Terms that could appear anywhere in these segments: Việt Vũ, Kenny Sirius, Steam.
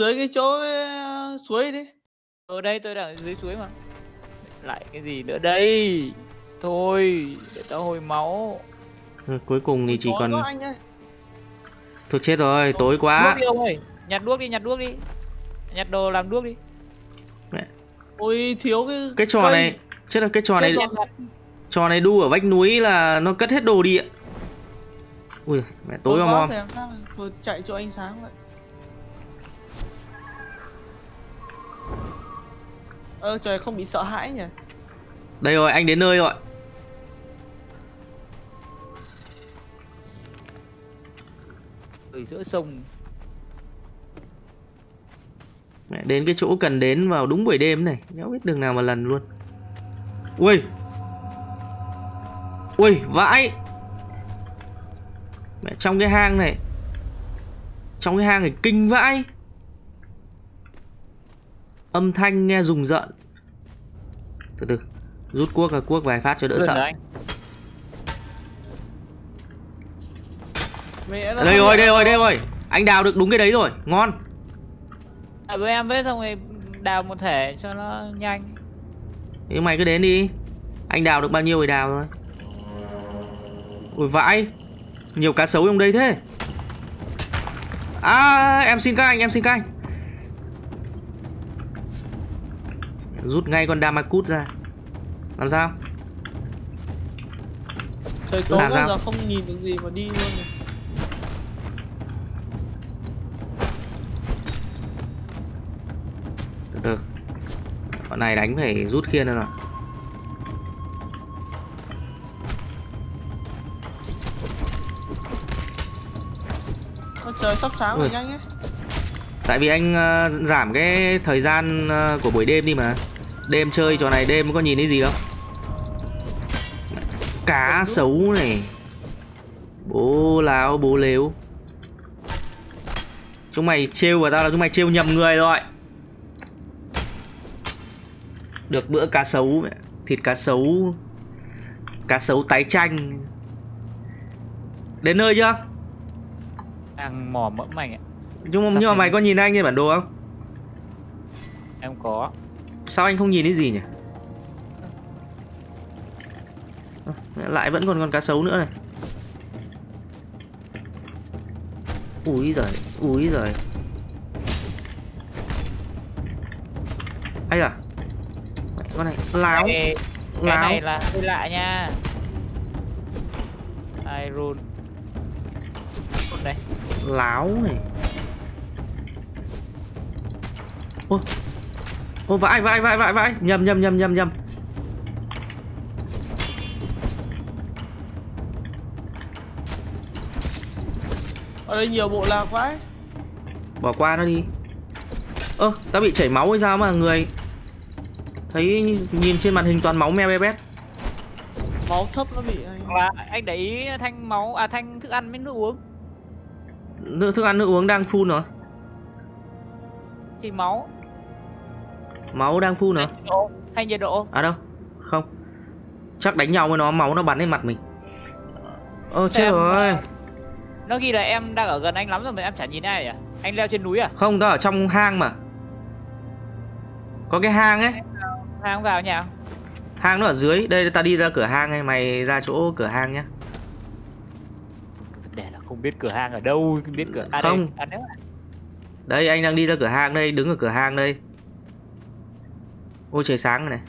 dưới cái chỗ suối đi. Ở đây tôi đang ở dưới suối mà. Lại cái gì nữa đây? Thôi, để tao hồi máu. Cuối cùng thì chỉ còn thôi, chết rồi, tối quá. Nhặt đuốc đi, nhặt đuốc đi. Nhặt đồ làm đuốc đi. Ôi, thiếu cái trò cây này. Chết rồi, cái trò này. Trò này đu ở vách núi là nó cất hết đồ đi ạ. Ui, mẹ tối om om. Thôi chạy chỗ ánh sáng vậy. Trời không bị sợ hãi nhỉ. Đây rồi, anh đến nơi rồi. Ở giữa sông. Mẹ đến cái chỗ cần đến vào đúng buổi đêm này, nhớ biết đường nào mà lần luôn. Ui. Ui, vãi. Mẹ trong cái hang này. Trong cái hang này kinh vãi. Âm thanh nghe rùng rợn. Từ từ. Rút cuốc là cuốc vài phát cho đỡ sợ. Anh. Đây rồi, đây rồi, đây rồi. Anh đào được đúng cái đấy rồi, ngon. À, với em vết xong rồi đào một thể cho nó nhanh. Nhưng mày cứ đến đi. Anh đào được bao nhiêu rồi đào thôi. Ui vãi. Nhiều cá sấu trong đây thế. À, em xin các anh, em xin các anh. Rút ngay con Damakut ra. Làm sao? Trời tối quá giờ không nhìn được gì mà đi luôn rồi. Từ từ. Bọn này đánh phải rút khiên ra rồi. Trời sắp sáng rồi nhanh ấy. Tại vì anh giảm cái thời gian của buổi đêm đi mà. Đêm chơi trò này đêm có nhìn thấy gì không? Cá sấu này. Bố láo bố lếu. Chúng mày trêu vào tao là chúng mày trêu nhầm người rồi. Được bữa cá sấu. Thịt cá sấu. Cá sấu tái chanh. Đến nơi chưa? Đang mò mẫm mày ạ. Nhưng mà mày có nhìn anh trên bản đồ không? Em có. Sao anh không nhìn thấy gì nhỉ? Lại vẫn còn con cá sấu nữa này. Úi giời, úi giời. Ây da. Con này láo. Cái này là hơi lạ nha. Iron. Con đây. Láo này. Ôi. Ô vãi vãi vãi vãi vãi, nhầm nhầm nhầm nhầm nhầm. Ở đây nhiều bộ lạc vãi. Bỏ qua nó đi. Ơ, tao bị chảy máu hay sao mà người thấy nhìn trên màn hình toàn máu me be bét. Máu thấp nó bị anh để ý thanh máu à thanh thức ăn với nước uống. Thức ăn nước uống đang full rồi. Chỉ máu. Máu đang full nữa. Hay nhiệt độ. À đâu. Không. Chắc đánh nhau với nó máu nó bắn lên mặt mình. Chết rồi. Nó ghi là em đang ở gần anh lắm rồi mà em chả nhìn ai à? Anh leo trên núi à? Không, tao ở trong hang mà. Có cái hang ấy. Hang vào nhà. Hang nó ở dưới. Đây tao đi ra cửa hang này, mày ra chỗ cửa hang nhá. Vấn đề là không biết cửa hang ở đâu, biết cửa à, không. Đây. À, đây anh đang đi ra cửa hang đây, đứng ở cửa hang đây. Ôi trời sáng rồi này.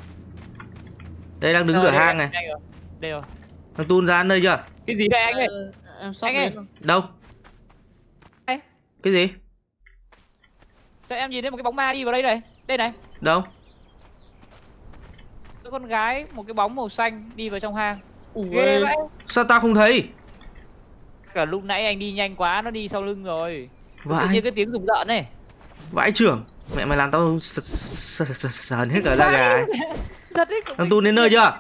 Đây đang đứng cửa hang này. Đây rồi. Thằng Tun ra nơi chưa? Cái gì đây anh ơi? Em sắp đến rồi. Đâu? Đây. Cái gì? Sao em nhìn thấy một cái bóng ma đi vào đây này? Đây này. Đâu? Cái con gái một cái bóng màu xanh đi vào trong hang. Ghê vậy. Sao tao không thấy? Cả lúc nãy anh đi nhanh quá nó đi sau lưng rồi. Tự nhiên cái tiếng rùng rợn này. Vãi trưởng. Mẹ mày làm tao sờn hết cả da gà. Thằng Tun đến nơi chưa?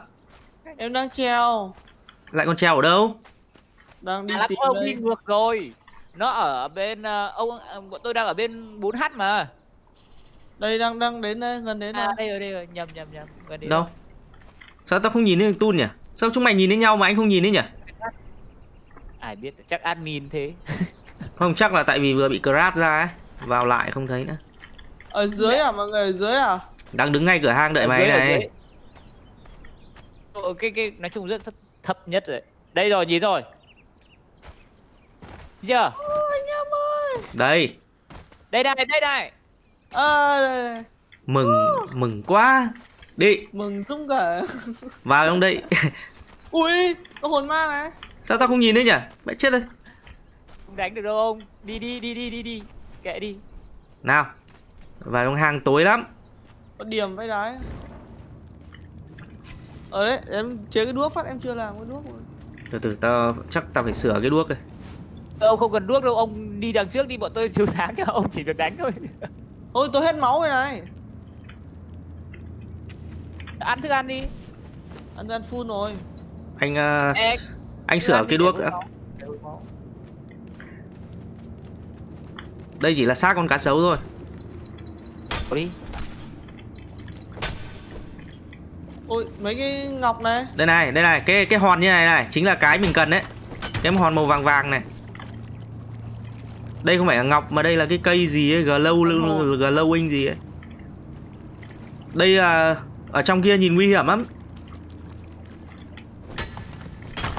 Em đang treo. Lại còn treo ở đâu? Đang đi tìm ông đi ngược rồi. Nó ở bên bọn tôi đang ở bên 4H mà. Đây đang đến đây, gần đến đây. À đây rồi, nhầm. Gần đến đâu? Sao tao không nhìn thấy thằng Tun nhỉ? Sao chúng mày nhìn thấy nhau mà anh không nhìn thấy nhỉ? Ai biết, chắc admin thế. Không, chắc là tại vì vừa bị crap ra ấy. Vào lại không thấy nữa. Ở dưới à mọi người, ở dưới à? Đang đứng ngay cửa hang đợi mày này. Cái nói chung rất thấp nhất rồi. Đây rồi, nhìn rồi. Chưa? Đây. Đây này. Đây. Mừng quá. Đi. Mừng dũng cả. Vào trong đây. Ui, có hồn ma này. Sao tao không nhìn đấy nhỉ? Mẹ chết rồi. Không đánh được đâu ông. Đi. Kệ đi. Nào. Vào trong hang tối lắm. Có điểm vãi đái. Ở đấy, em chế cái đuốc phát, em chưa làm cái đuốc rồi. Từ tao chắc tao phải sửa cái đuốc đây. Ông không cần đuốc đâu, ông đi đằng trước đi, bọn tôi chiếu sáng cho ông, chỉ được đánh thôi. Ôi tôi hết máu rồi này. Ăn thức ăn đi. Ăn full rồi. Anh sửa cái đuốc đã. Đây chỉ là xác con cá sấu thôi. Đi. Ôi mấy cái ngọc này. Đây này, cái hòn như này chính là cái mình cần đấy. Cái hòn màu vàng này. Đây không phải là ngọc mà đây là cái cây gì ấy, glowing gì ấy. Đây là ở trong kia nhìn nguy hiểm lắm.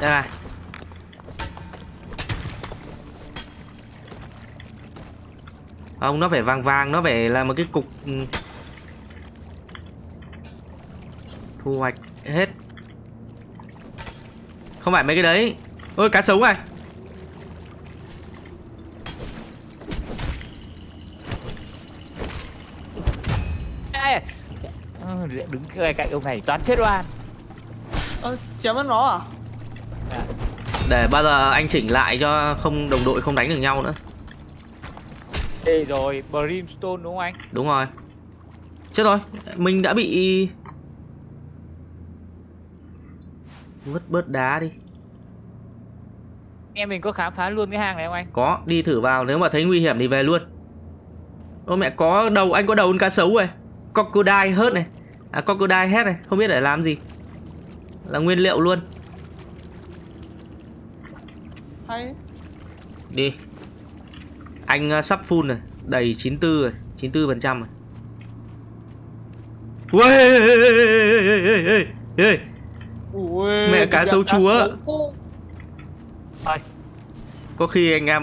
Đây này. Không, nó phải vàng, nó phải là một cái cục. Thu hoạch hết. Không phải mấy cái đấy. Ôi cá sấu này. Đứng cạnh ông này toán chết oan. Chém mất nó à? Để bao giờ anh chỉnh lại cho không đồng đội không đánh được nhau nữa. Đây rồi, Brimstone đúng không anh? Đúng rồi. Chết rồi, mình đã bị... Vứt bớt đá đi. Em mình có khám phá luôn cái hang này không anh? Có, đi thử vào, nếu mà thấy nguy hiểm thì về luôn. Ô mẹ, có đầu, anh có đầu con cá sấu rồi. Crocodile hết này. À, crocodile hết này, không biết để làm gì. Là nguyên liệu luôn. Hay. Đi. Anh sắp full rồi, đầy 94 rồi, 94% rồi. Ui, mẹ cá sấu chúa. Có khi anh em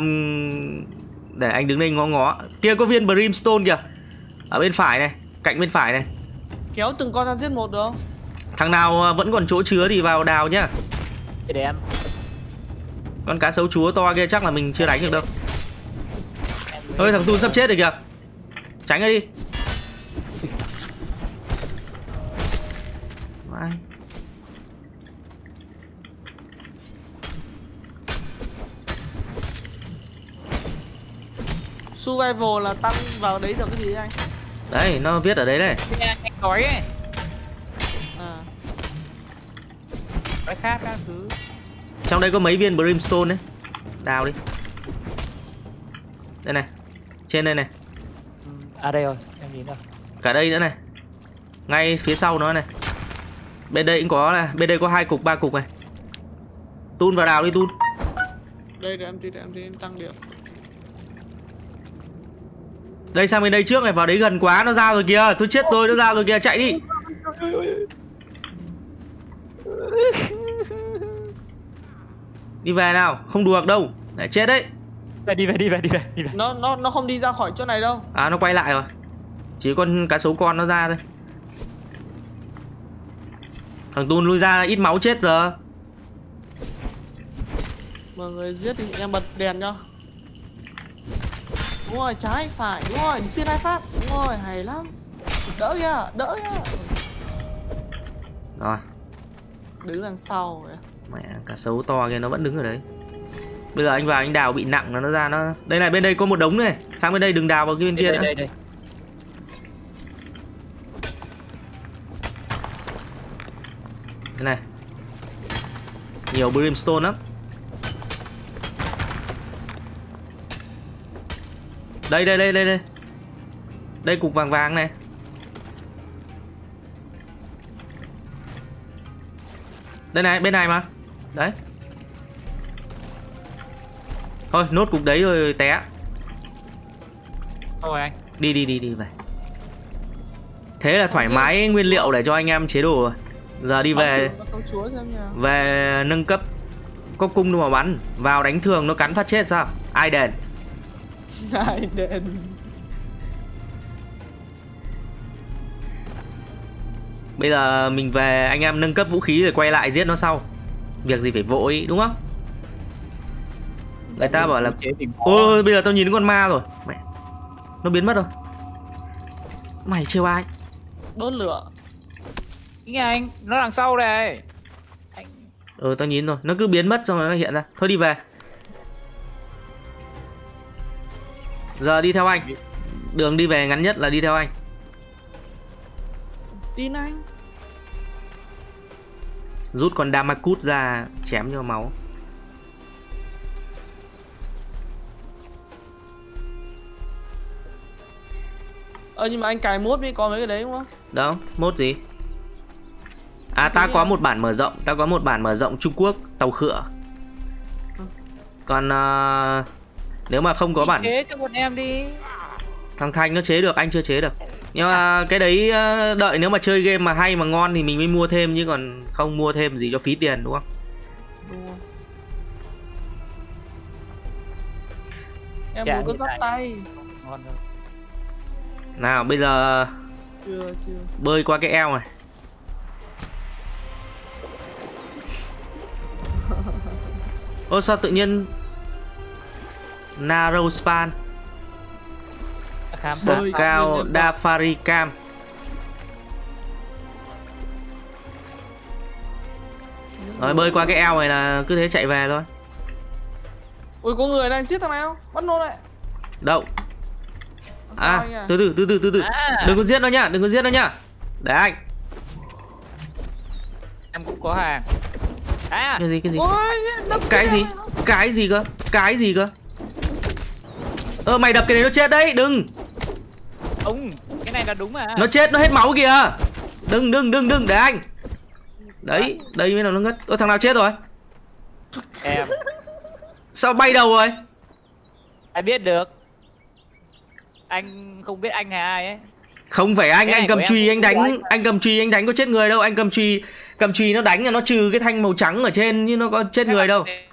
để anh đứng đây ngó ngó. Kia có viên Brimstone kìa. Ở bên phải này, cạnh bên phải này. Kéo từng con ra giết một được không? Thằng nào vẫn còn chỗ chứa thì vào đào nhá. Để em. Con cá sấu chúa to kia chắc là mình chưa đánh được đâu. Ơi thằng Tun sắp chết rồi kìa. Tránh ra đi. Survival là tăng vào đấy được cái gì anh? Đấy, nó viết ở đấy này. Anh gói ấy. Cái khác các thứ. Trong đây có mấy viên Brimstone đấy. Đào đi. Đây này. Trên đây này. À đây rồi, em nhìn rồi. Cả đây nữa này. Ngay phía sau nó này. Bên đây cũng có là, bên đây có 2 cục 3 cục này. Tun vào đào đi Tun. Đây để em đi em tăng điểm. Đây sang bên đây trước này, vào đấy gần quá nó ra rồi kìa, tôi chết tôi nó ra rồi kìa, chạy đi. Đi về nào, không đùa đâu. Để chết đấy. Đi về. Nó không đi ra khỏi chỗ này đâu. À nó quay lại rồi. Chỉ con cá sấu con nó ra thôi. Thằng Tun lui ra ít máu chết giờ. Mọi người giết thì em bật đèn cho. Đúng rồi, trái phải, đúng rồi, xuyên 2 phát. Đúng rồi, hay lắm. Đỡ kìa. Rồi. Đứng đằng sau rồi. Mẹ cá sấu to kia nó vẫn đứng ở đấy. Bây giờ anh vào anh đào bị nặng nó ra nó. Đây này, bên đây có một đống này. Sang bên đây đừng đào vào cái bên kia nữa. Đây. Cái này. Nhiều Brimstone lắm. Đây. Đây cục vàng này. Đây này, bên này mà. Đấy. Thôi nốt cục đấy rồi té. Thôi anh đi đi về. Thế là thoải mái nguyên liệu để cho anh em chế đồ rồi. Giờ đi về nâng cấp có cung đâu mà bắn. Vào đánh thường nó cắn phát chết sao? Ai đền? Ai đền? Bây giờ mình về anh em nâng cấp vũ khí rồi quay lại giết nó sau. Việc gì phải vội đúng không? Người ta bảo là ôi bây giờ tao nhìn con ma rồi. Mày... nó biến mất rồi. Mày trêu ai? Đốt lửa. Nghe anh, nó đằng sau này. Anh... ừ tao nhìn rồi, nó cứ biến mất xong rồi nó hiện ra. Thôi đi về. Giờ đi theo anh. Đường đi về ngắn nhất là đi theo anh. Tin anh. Rút con Damakut ra chém cho máu. Nhưng mà anh cài mốt mới có mấy cái đấy đúng không? Đâu, mốt gì? À ta có một bản mở rộng, ta có một bản mở rộng Trung Quốc, tàu khựa. Còn nếu mà không có bản chế cho bọn em đi. Thằng Thanh nó chế được, anh chưa chế được. Nhưng mà cái đấy đợi nếu mà chơi game mà hay mà ngon thì mình mới mua thêm, chứ còn không mua thêm gì cho phí tiền đúng không? Đúng. Em muốn có giáp tay. Ngon rồi. Nào bây giờ chưa. Bơi qua cái eo này. Ô sao tự nhiên narrow span bơi cao Dafari Cam. Rồi bơi qua cái eo này là cứ thế chạy về thôi. Ui có người này, giết thằng nào bắt nó lại. Đâu? À, từ từ. Đừng có giết nó nhá, Để anh. Em cũng có hàng. À, cái gì? Ôi, cái gì cơ? Mày đập cái này nó chết đấy, đừng. Ông, cái này là đúng mà. Nó chết, nó hết máu kìa. Đừng, để anh. Đấy, đây mới là nó ngất. Ôi thằng nào chết rồi? Em. Sao bay đầu rồi? Ai biết được. Anh không biết anh là ai ấy. Không phải anh cầm chùy anh đánh quá. Anh cầm chùy anh đánh có chết người đâu. Anh cầm chùy nó đánh là nó trừ cái thanh màu trắng ở trên, nhưng nó có chết chắc người đâu thế.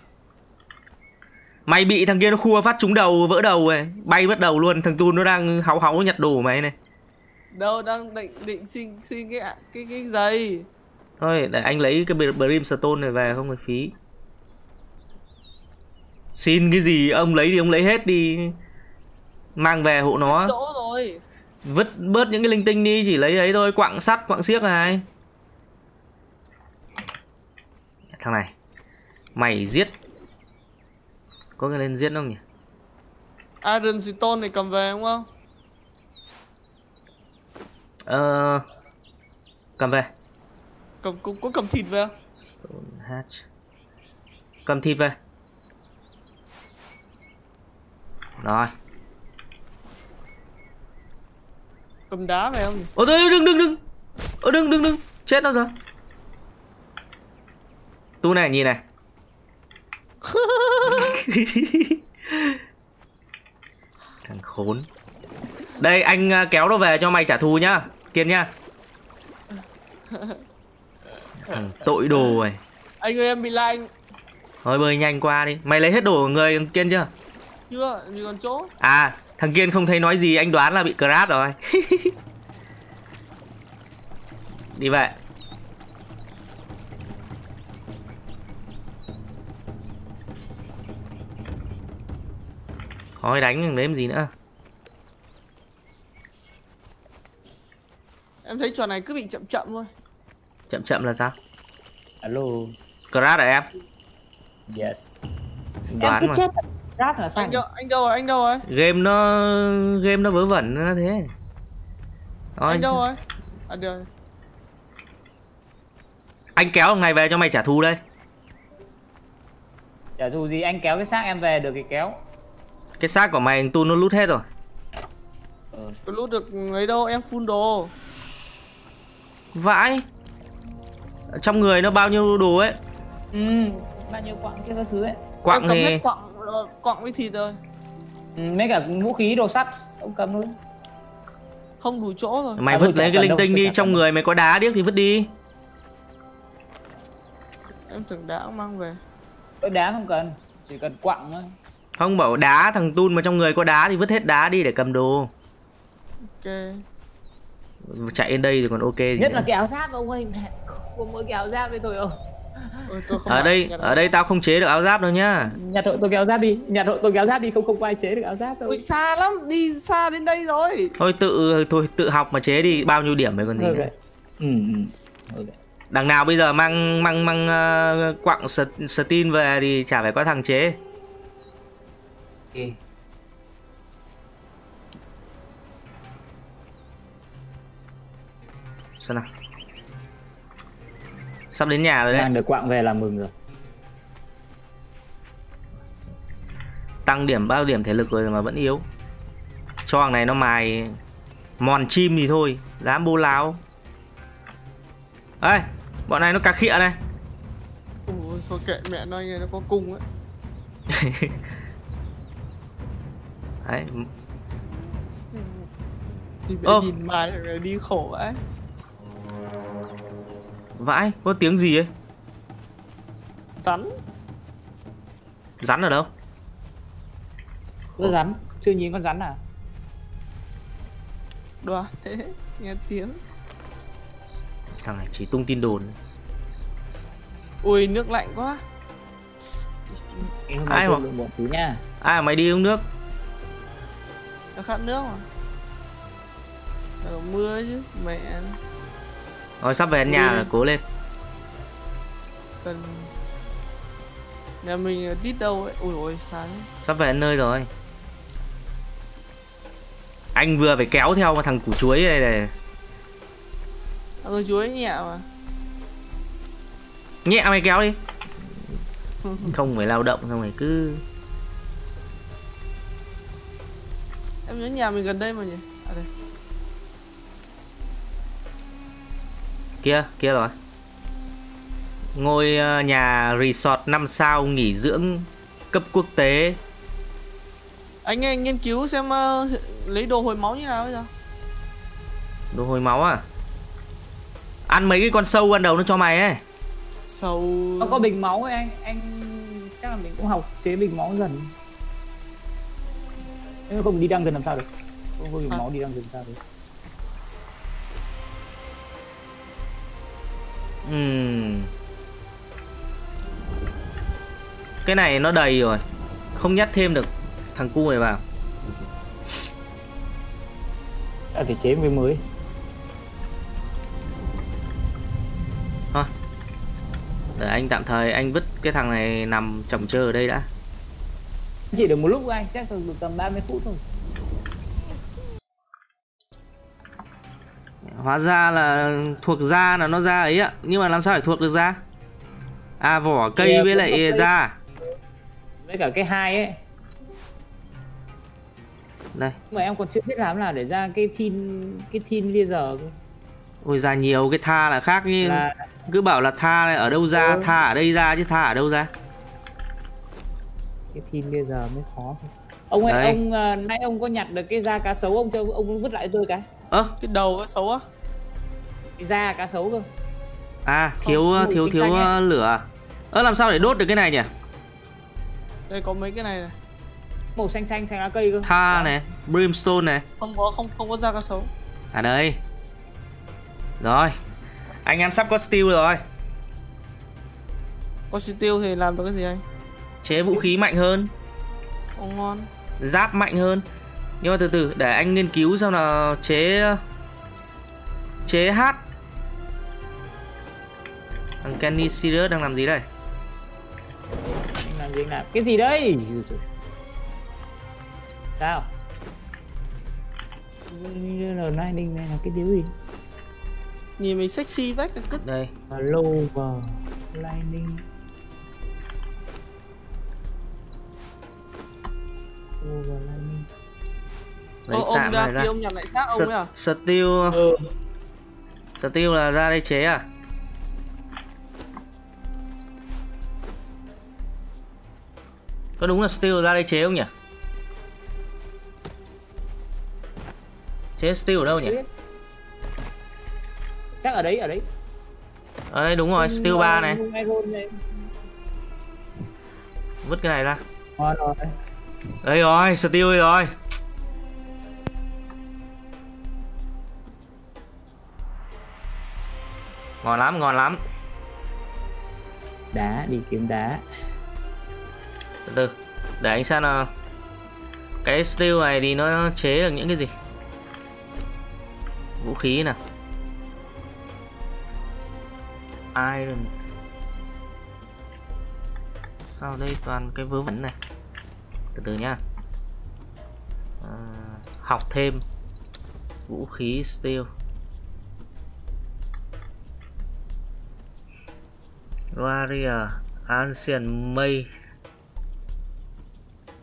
Mày bị thằng kia nó khua phát trúng đầu, vỡ đầu rồi. Bay mất đầu luôn. Thằng Tun nó đang háu nhặt đồ của mày này. Đâu đang định xin cái giày. Thôi để anh lấy cái Brimstone này về không phải phí. Xin cái gì ông lấy thì ông lấy hết đi. Mang về hộ nó rồi. Vứt bớt những cái linh tinh đi. Chỉ lấy ấy thôi. Quặng sắt, quặng xiếc này. Thằng này. Mày giết. Có cái nên giết không nhỉ? Iron Stone này cầm về đúng không? Cầm về. Có cầm thịt về không? Cầm thịt về. Rồi. Cầm đá mày không? Ôi đừng. Ôi đừng. Chết nó rồi. Tu này nhìn này. Thằng khốn. Đây anh kéo nó về cho mày trả thù nhá, Kiên nhá. Thằng tội đồ này. Anh ơi em bị lạnh. Thôi bơi nhanh qua đi. Mày lấy hết đồ của người Kiên chưa? Chưa, mình còn chỗ. À. Thằng Kiên không thấy nói gì, anh đoán là bị crash rồi. Đi vậy. Thôi đánh đừng đếm gì nữa. Em thấy trò này cứ bị chậm thôi. Chậm là sao? Alo. Crash rồi em? Yes. Đoán em cứ chết. Là sao? Anh đâu rồi? Game nó vớ vẩn nó thế. Thôi. Anh đâu rồi? À, được. Anh kéo thằng này về cho mày trả thù đây. Trả thù gì? Anh kéo cái xác em về được thì kéo. Cái xác của mày Tu nó lút hết rồi. Tôi lút được ấy đâu, em full đồ. Vãi. Trong người nó bao nhiêu đồ ấy? Bao nhiêu quặng kia các thứ ấy. Quặng thì... quặng với thịt rồi. mấy cả vũ khí đồ sắt ông cầm luôn, không đủ chỗ rồi. Mày vứt lấy cái linh tinh đi, trong người mày có đá điếc thì vứt đi. Em tưởng đá ông mang về. Cái đá không cần, chỉ cần quặng thôi. Không bảo đá thằng Tun mà trong người có đá thì vứt hết đá đi để cầm đồ. Ok. Chạy đến đây thì còn ok. Nhất là cái áo giáp ông ơi, có mỗi cái áo giáp với tôi không? Ôi, tôi không ở đây tao không chế được áo giáp đâu nhá. Nhà đội tôi kéo giáp đi, nhà đội tôi kéo giáp đi, không có ai chế được áo giáp đâu. Ui xa lắm, đi xa đến đây rồi. Thôi tự học mà chế đi, bao nhiêu điểm mới còn gì. Okay. Okay. Đằng nào bây giờ mang quặng Steam về thì chả phải có thằng chế. Okay. Sao nào? Sắp đến nhà rồi đấy. Mang được quạng về là mừng rồi. Tăng điểm bao điểm thể lực rồi mà vẫn yếu. Cho thằng này nó mài mòn chim thì thôi, dám bố láo. Ê, bọn này nó cà khịa này. Ôi, thôi kệ mẹ nó, nghe nó có cung ấy. Đấy. Đi mẹ nhìn mài đi khổ ấy. Vãi, có tiếng gì ấy? Rắn. Rắn ở đâu? Có rắn, chưa nhìn con rắn à? Đoán thế, nghe tiếng. Thằng này chỉ tung tin đồn. Ui, nước lạnh quá. Ai mà nha. Ai mà mày đi uống nước? Nó khát nước mà. Ở mưa chứ, mẹ. Rồi sắp về nhà là cố lên. Cần... Nhà mình tít đâu ấy. Ôi ôi xa đấy. Sắp về nơi rồi. Anh vừa phải kéo theo thằng củ chuối đây này. Củ chuối nhẹ mà. Nhẹ mày kéo đi. Không phải lao động xong rồi cứ. Em nhớ nhà mình gần đây mà nhỉ. À đây. Kia rồi. Ngôi nhà resort 5 sao nghỉ dưỡng cấp quốc tế. Anh nghe nghiên cứu xem lấy đồ hồi máu như nào bây giờ. Đồ hồi máu à? Ăn mấy cái con sâu ban đầu nó cho mày ấy. Sâu. Nó có bình máu ấy anh chắc là mình cũng học chế bình máu dần. Nếu không đi đăng dần làm sao được. Không có bình máu đi đăng dần sao được. Cái này nó đầy rồi. Không nhét thêm được thằng cu này vào. Đã phải chế với mới. Thôi để anh tạm thời anh vứt cái thằng này nằm chồng chơ ở đây đã. Chỉ được một lúc anh, chắc được tầm 30 phút thôi. Hóa ra là thuộc da là nó ra ấy ạ. Nhưng mà làm sao phải thuộc được da? À vỏ cây với lại da. Với cả cái hai ấy. Đây. Mà em còn chưa biết làm là để ra cái thin bây giờ. Ôi ra nhiều cái tha là khác nhưng là... Cứ bảo là tha này ở đâu ra, tha ở đây ra chứ tha ở đâu ra. Cái thin bây giờ mới khó. Ông ơi, đấy. Ông nãy ông có nhặt được cái da cá sấu ông cho ông vứt lại tôi cái. Cái đầu cá sấu á? Cái da cá sấu cơ. À, thiếu lửa. Làm sao để đốt được cái này nhỉ? Đây có mấy cái này này. Màu xanh xanh xanh lá cây cơ. Tha này, brimstone này. Không có da cá sấu. À đây. Rồi. Anh em sắp có steel rồi. Có steel thì làm được cái gì anh? Chế vũ khí mạnh hơn. Ô ngon. Giáp mạnh hơn. Nhưng mà từ từ để anh nghiên cứu xem là chế hát. Thằng Kenny Sirius đang làm gì đây? Anh làm cái gì đây? Sao? Này đinh này là cái điều gì? Nhìn mình sexy vách cái cứt. Đây. Lower lining. Lower lining. Ông ra kia ông nhặt lại xác ông ấy à? Steel là ra đây chế à? Có đúng là steel ra đây chế không nhỉ? Thế Steel ở đâu nhỉ? Chắc ở đấy, ở đấy. Đấy đúng rồi, Steel 3 này. Vứt cái này ra. Đây rồi, Steel rồi. Ngon lắm, ngon lắm. Đá, đi kiếm đá. Từ từ, để anh xem nào. Cái Steel này thì nó chế được những cái gì? Vũ khí nào. Iron. Sao đây toàn cái vớ vẩn này. Từ từ nha. Học thêm. Vũ khí Steel. Warrior Ancient May.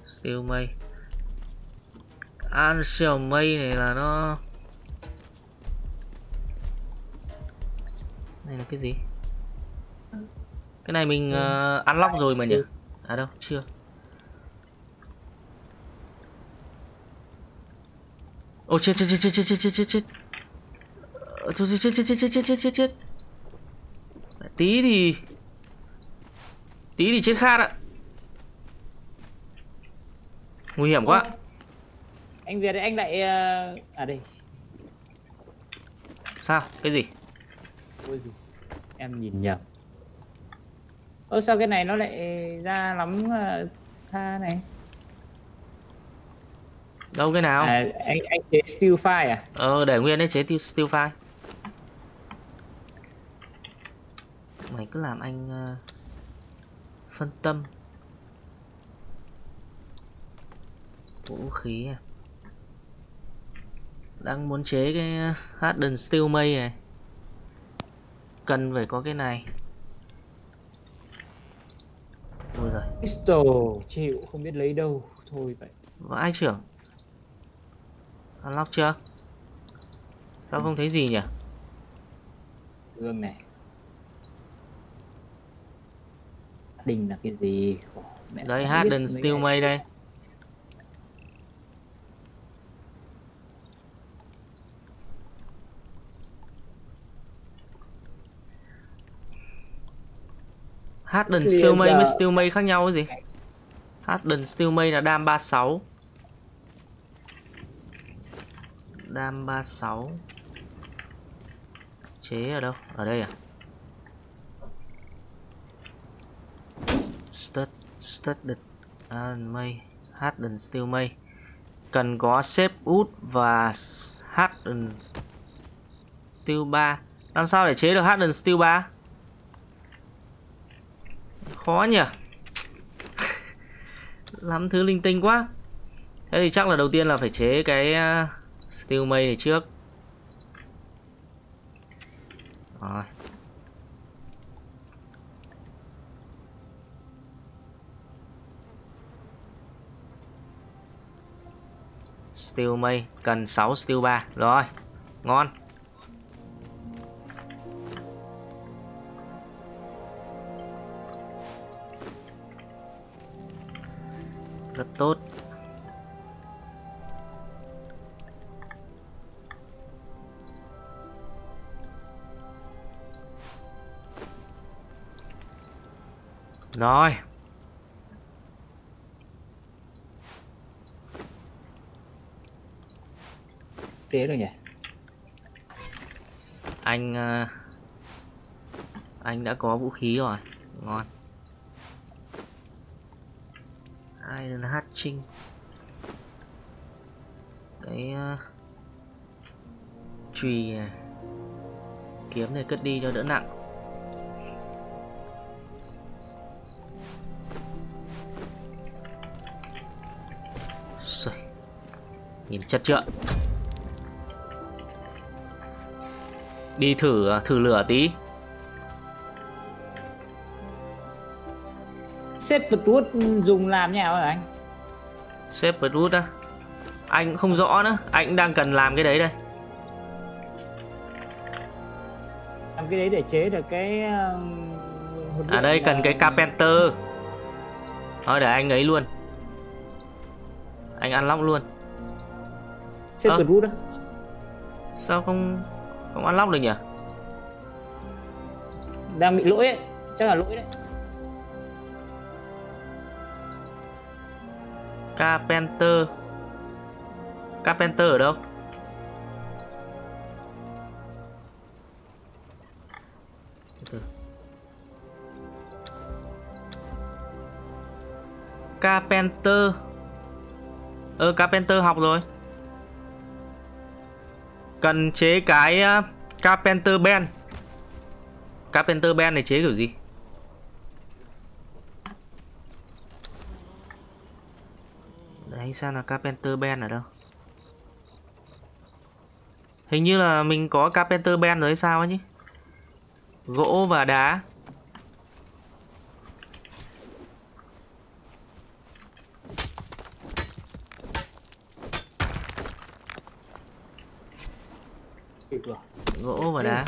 Steel May. Ancient May này là nó. Này là cái gì? Cái này mình unlock rồi mà nhỉ? À đâu, chưa. Ô chết. Tí thì chết khát ạ. Nguy hiểm quá. Anh Việt đấy, anh lại ở đây. Sao? Cái gì? Ôi giời, em nhìn nhầm. Ơ sao cái này nó lại ra lắm tha này? Đâu cái nào? À, anh chế Steel Fire à? Để nguyên đấy chế Steel Fire. Mày cứ làm anh phân tâm. Vũ khí à? Đang muốn chế cái Hardened Steel Mace này. Cần phải có cái này. Ôi giời. Pistol chịu không biết lấy đâu. Thôi vậy. Vãi trưởng. Unlock chưa? Sao không thấy gì nhỉ? Gương này. Đình là cái gì? Mẹ đấy, Hardened Steel Mace đây. Hardened Steel Mace với Steel Mace khác nhau cái gì? Hardened Steel Mace là đam 36. Đam 36. Chế ở đâu? Ở đây à? Studded Iron Mace, Hardened Steel Mace. Cần có shape wood và Hardened Steel 3. Làm sao để chế được Hardened Steel 3? Khó nhỉ. Lắm thứ linh tinh quá. Thế thì chắc là đầu tiên là phải chế cái Steel Mace này trước. Rồi. Steel Mace cần 6 Steel 3. Rồi. Ngon. Rất tốt. Rồi. Thế rồi nhỉ? Anh đã có vũ khí rồi. Ngon. Iron Hatching. Cái chùy này. Kiếm này cất đi cho đỡ nặng. Rồi. Nhìn chất chưa? Đi thử lửa tí. Xếp vật wood dùng làm nhà rồi anh. Xếp vật wood á? Anh cũng không rõ nữa. Anh đang cần làm cái đấy đây. Làm cái đấy để chế được cái. À đây cần cái carpenter. Thôi để anh ấy luôn. Anh unlock luôn. Xếp vật wood á? Sao không unlock được nhỉ? Đang bị lỗi ấy, chắc là lỗi đấy. Carpenter. Carpenter ở đâu? Carpenter. Carpenter học rồi. Cần chế cái Carpenter Ben. Carpenter Ben này chế kiểu gì? Đấy, sao là Carpenter Ben ở đâu? Hình như là mình có Carpenter Ben rồi hay sao ấy nhỉ? Gỗ và đá. Gỗ và đá.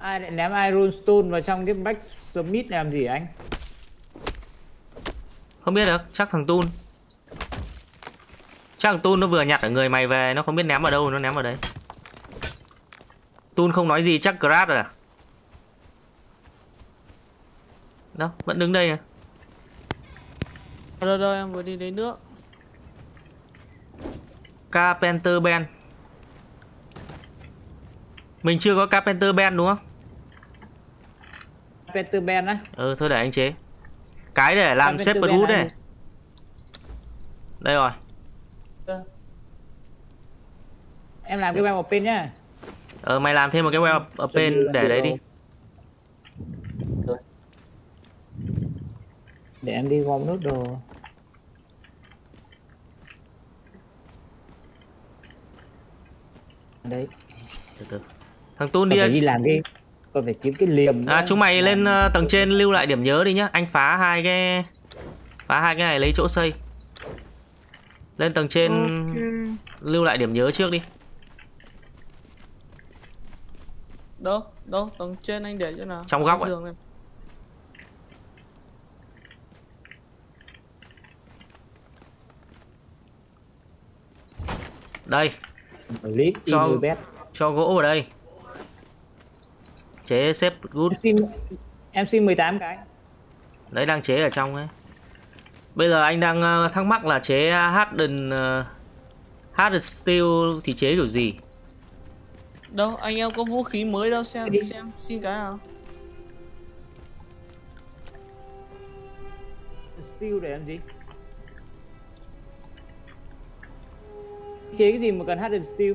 Ai lại ném Iron Stone vào trong cái Blacksmith làm gì anh? Không biết được, chắc thằng Tun. Chắc thằng Tun nó vừa nhặt ở người mày về, nó không biết ném ở đâu, nó ném vào đấy. Tun không nói gì, chắc crash rồi à? Đó, vẫn đứng đây à? Rồi rồi, em vừa đi lấy nước. Carpenter Ben. Mình chưa có Carpenter Ben đúng không? Carpenter Ben đấy. Thôi để anh chế. Cái để làm xếp bật hút này. Đây rồi. Em làm cái web open nhá. Mày làm thêm một cái web open để đấy đi. Để em đi gom nốt đồ. Đấy. Từ từ. Thằng Tun đi. Còn phải đi làm cái, còn phải kiếm cái liềm. Chúng mày lên tầng trên lưu lại điểm nhớ đi nhá. Anh phá hai cái này lấy chỗ xây. Lên tầng trên lưu lại điểm nhớ trước đi. Đâu tầng trên anh để chỗ nào? Trong góc ấy. Đây. Cho gỗ vào đây. Chế xếp good. Em xin 18 cái. Đấy đang chế ở trong ấy. Bây giờ anh đang thắc mắc là chế hardened steel thì chế kiểu gì? Đâu, anh em có vũ khí mới đâu, xem xin cái nào. Steel để làm gì? Chế cái gì mà cần hardened steel?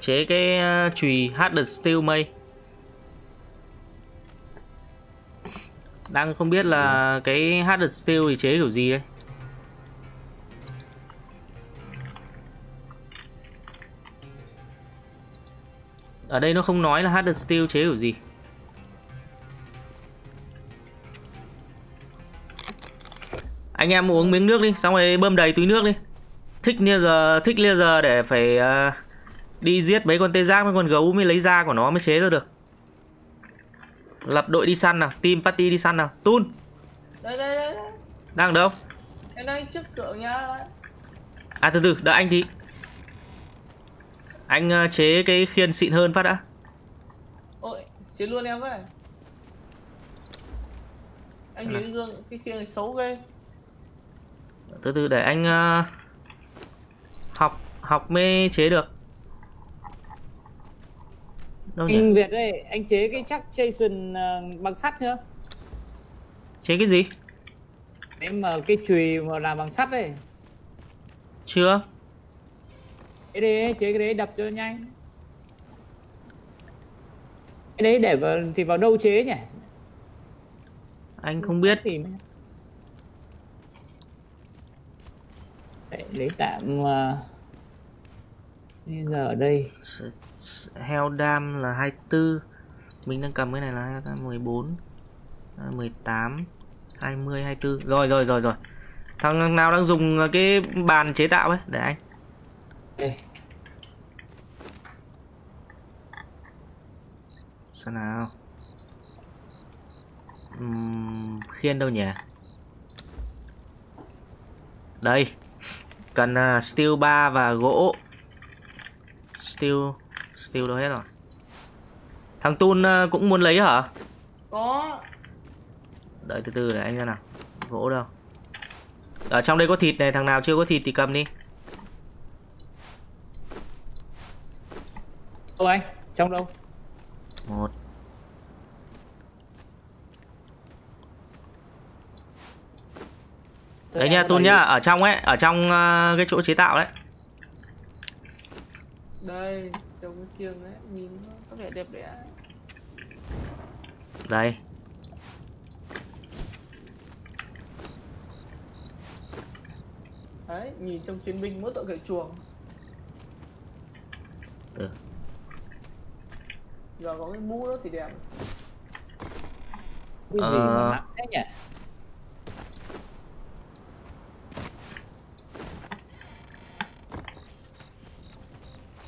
Chế cái chùy hardened steel mây. Đang không biết là cái hardened steel thì chế kiểu gì đấy. Ở đây nó không nói là hardened steel chế kiểu gì. Anh em uống miếng nước đi, xong rồi bơm đầy túi nước đi. Thích laser để phải đi giết mấy con tê giác, mấy con gấu mới lấy da của nó mới chế ra được. Lập đội đi săn nào, team party đi săn nào. Tun. Đây. Đang ở đâu? Em đang trước cửa nhà. Từ từ, đợi anh tí. Anh chế cái khiên xịn hơn phát đã. Ôi, chế luôn em ơi. Anh lấy gương, cái khiên này xấu ghê. Từ từ để anh học mới chế được. Đâu nhỉ? Anh Việt đây, anh chế cái chắc Jason bằng sắt chưa? Chế cái gì? Đấy mà cái chùy mà làm bằng sắt đấy. Chưa. Cái đấy, chế cái đấy đập cho nhanh. Cái đấy để vào thì vào đâu chế nhỉ? Anh không biết. Đấy, lấy tạm bây giờ ở đây Heldam là 24. Mình đang cầm cái này là 14 18 20 24. Rồi. Thằng nào đang dùng cái bàn chế tạo ấy, để anh. Đây. Sao nào? Khiên đâu nhỉ? Đây, cần steel 3 và gỗ. Steel đâu hết rồi. Thằng Tun cũng muốn lấy hả? Có. Đợi từ từ để anh ra nào. Gỗ đâu? Ở trong đây có thịt này, thằng nào chưa có thịt thì cầm đi. Đâu anh? Trong đâu? Một. Đấy nha Tun nhá, ở trong ấy, ở trong cái chỗ chế tạo đấy. Đây, trong cái kiềng đấy, nhìn có vẻ đẹp đẽ. Đây. Đấy, nhìn trong chiến binh mỗi tội gậy chuồng. Ừ. Giờ có cái mũ đó thì đẹp. Cái gì mà nặng thế nhỉ?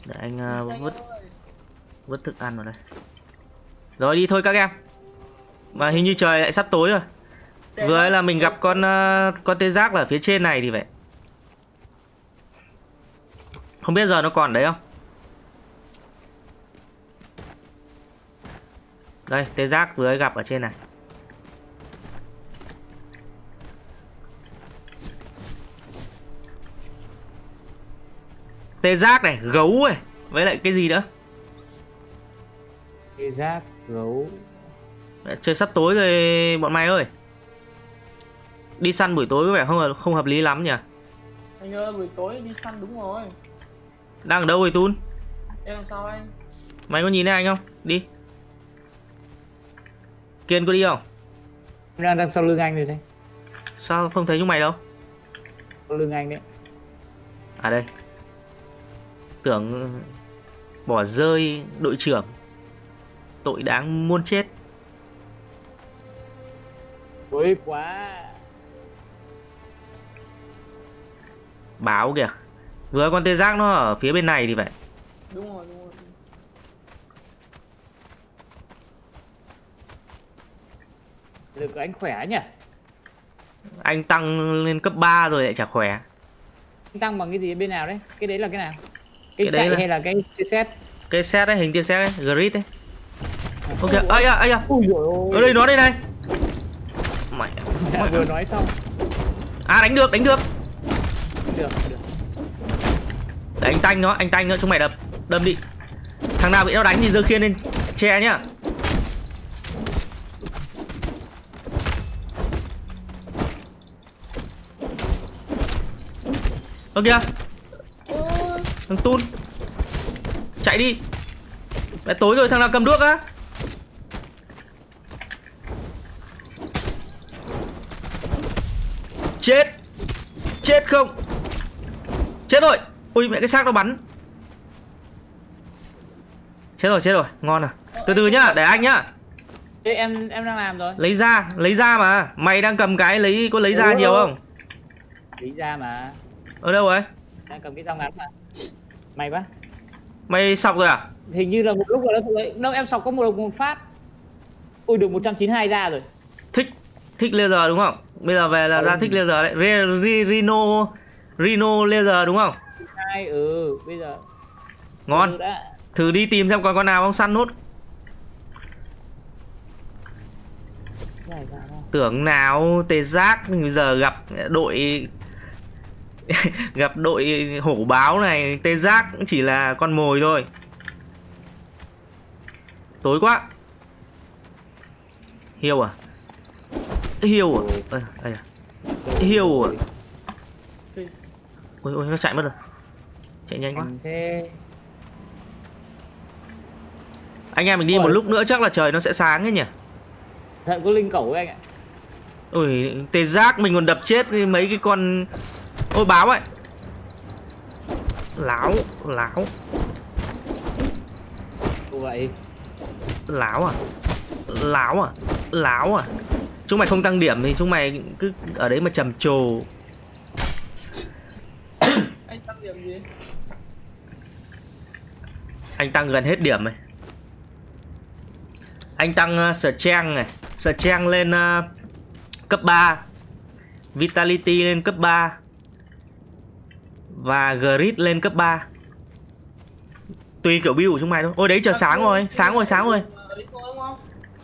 Để anh vứt thức ăn vào đây. Rồi đi thôi các em. Mà hình như trời lại sắp tối rồi. Vừa ấy là mình gặp con tê giác là ở phía trên này thì vậy. Không biết giờ nó còn đấy không? Đây, tê giác vừa ấy gặp ở trên này. Tê giác này, gấu này, với lại cái gì nữa? Tê giác, gấu. Trời sắp tối rồi bọn mày ơi. Đi săn buổi tối có vẻ không hợp lý lắm nhỉ? Anh ơi, buổi tối đi săn đúng rồi. Đang ở đâu rồi Tun? Em làm sao anh? Mày có nhìn thấy anh không? Đi. Kiên có đi không? Em đang sau lưng anh rồi đấy. Sao không thấy chúng mày đâu? Sau lưng anh đấy. À đây. Tưởng bỏ rơi đội trưởng. Tội đáng muôn chết. Tối quá. Báo kìa. Vừa con tê giác nó ở phía bên này thì vậy. Đúng rồi, đúng rồi. Lực anh khỏe nhỉ? Anh tăng lên cấp 3 rồi lại chả khỏe. Anh tăng bằng cái gì bên nào đấy? Cái đấy là cái nào? Cái chạy hay là cái tia sét? Cái sét đấy, hình tia sét đấy, grid đấy. Ok, ấy à, ấy à. Ở đây nó đây này. Mày vừa nói xong. À đánh được, đánh được. Được. Đấy, anh tanh nó chúng mày đâm đi. Thằng nào bị nó đánh thì giơ khiên lên che nhá. Ơ kìa. Thằng Tun. Chạy đi. Đã tối rồi, thằng nào cầm đuốc á? Chết. Chết không? Chết rồi. Ui mẹ cái xác nó bắn. Chết rồi, ngon à. Từ từ nhá, để anh nhá. Em đang làm rồi. Lấy ra mà. Mày đang cầm cái lấy có lấy ra nhiều không? Lấy ra mà. Ở đâu ấy? Đang cầm cái dao ngắn mà. Mày quá. Mày sọc rồi à? Hình như là một lúc rồi đấy. Đâu em sọc có một phát. Ui được 192 ra rồi. Thích laser đúng không? Bây giờ về là ra thích laser đấy. Rhino laser đúng không? Bây giờ ngon. Thử đi tìm xem còn con nào không săn nốt. Tưởng nào tê giác mình bây giờ gặp đội gặp đội hổ báo này, tê giác cũng chỉ là con mồi thôi. Tối quá. Hiêu à. Ôi nó chạy mất rồi. Chạy nhanh quá. Anh em mình đi một lúc nữa chắc là trời nó sẽ sáng ấy nhỉ. Thận có linh cẩu ấy anh ạ. Ôi tê giác mình còn đập chết mấy cái con. Ôi báo ấy. Láo. Vậy. Láo à. Chúng mày không tăng điểm thì chúng mày cứ ở đấy mà trầm trồ. Anh tăng điểm gì? Anh tăng gần hết điểm này. Anh tăng strength này, strength lên cấp 3. Vitality lên cấp 3. và Grid lên cấp 3. Tùy kiểu build của chúng mày thôi. Ôi đấy chờ sáng rồi, sáng rồi.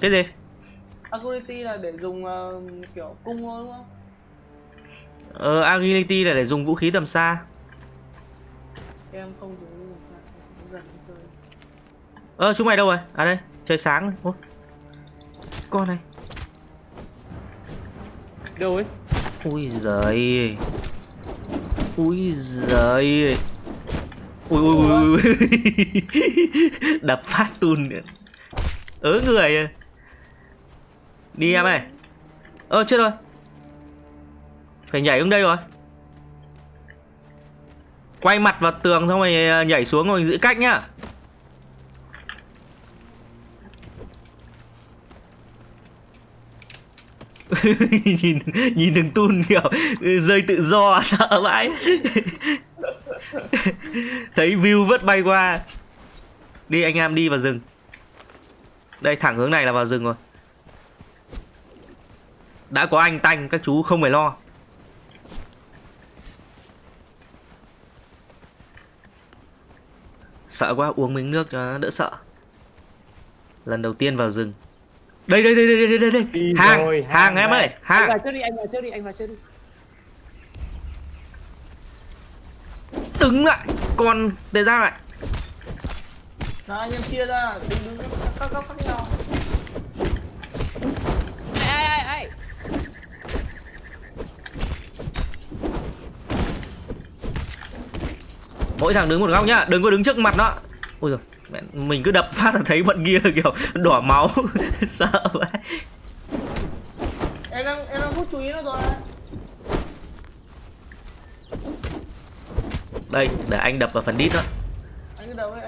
Cái gì? Agility là để dùng kiểu cung thôi đúng không? Agility là để dùng vũ khí tầm xa. Em không dùng vũ khí tầm xa. Chúng mày đâu rồi? À đây, trời sáng rồi. Ôi. Con này. Đâu ấy? Ui giời. Ui giời. Ui ui ui. Đập phát tùn. Người. Đi em ơi. Chết rồi. Phải nhảy xuống đây rồi. Quay mặt vào tường xong rồi nhảy xuống rồi giữ cách nhá. nhìn thằng Tun kiểu rơi tự do sợ vãi. Thấy view vất bay qua. Đi anh em đi vào rừng. Đây thẳng hướng này là vào rừng rồi. Đã có anh Tanh các chú không phải lo. Sợ quá, uống miếng nước cho nó đỡ sợ. Lần đầu tiên vào rừng. Đây. Hàng em ơi, hàng. Anh vào trước đi. Đứng lại, còn để ra lại. Nào anh em chia ra, đứng các góc khác nhau. Ai. Mỗi thằng đứng một góc nhá, đừng có đứng trước mặt nó. Ôi giời. Mình cứ đập phát là thấy bọn kia kiểu đỏ máu. Sợ vậy. Em đang không chú ý nó rồi. Đây, để anh đập vào phần đít đó. Anh cứ đập ấy.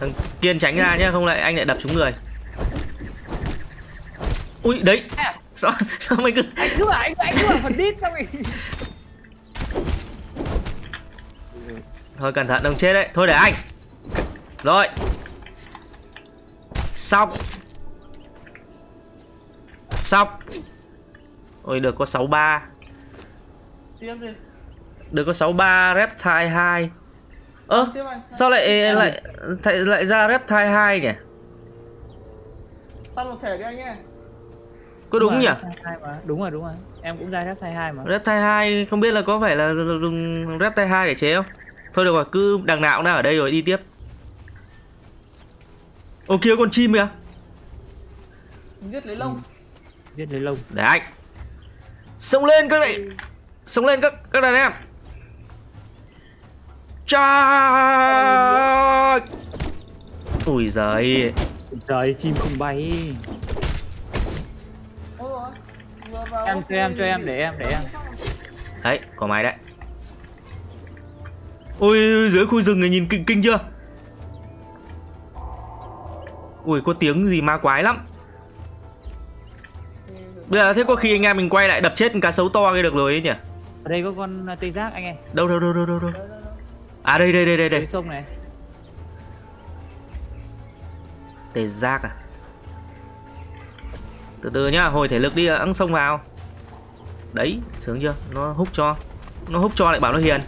Thằng Kiên tránh ra nhá, không lại anh lại đập trúng người. Ui, đấy. Sao mày cứ anh cứ vào phần đít sao mày. Thôi cẩn thận đừng chết đấy. Thôi để anh. Rồi. Xong. Ôi được có 63. Được có 63 Reptile 2. Sao lại ra Reptile 2 nhỉ? Sao một thể đi anh nhé. Có đúng nhỉ? Đúng rồi. Em cũng ra Reptile 2 mà. Reptile 2 không biết là có phải là Reptile 2 để chế không? Thôi được rồi, cứ đằng nào cũng đang ở đây rồi đi tiếp. Ô kia con chim kìa. Giết lấy lông. Để anh. Sống lên các đàn em. Trời. Ui giời. Trời chim không bay. Em cho em để em. Đấy, có máy đấy. Ui dưới khu rừng này nhìn kinh chưa? Ui có tiếng gì ma quái lắm. Bây giờ thế có khi anh em mình quay lại đập chết cá sấu to kia được rồi ấy nhỉ. Ở đây có con tê giác anh em. Đâu. À đây. Sông này. Tê giác à. Từ từ nhá, hồi thể lực đi ẵng sông vào. Đấy, sướng chưa? Nó húc cho lại bảo nó hiền.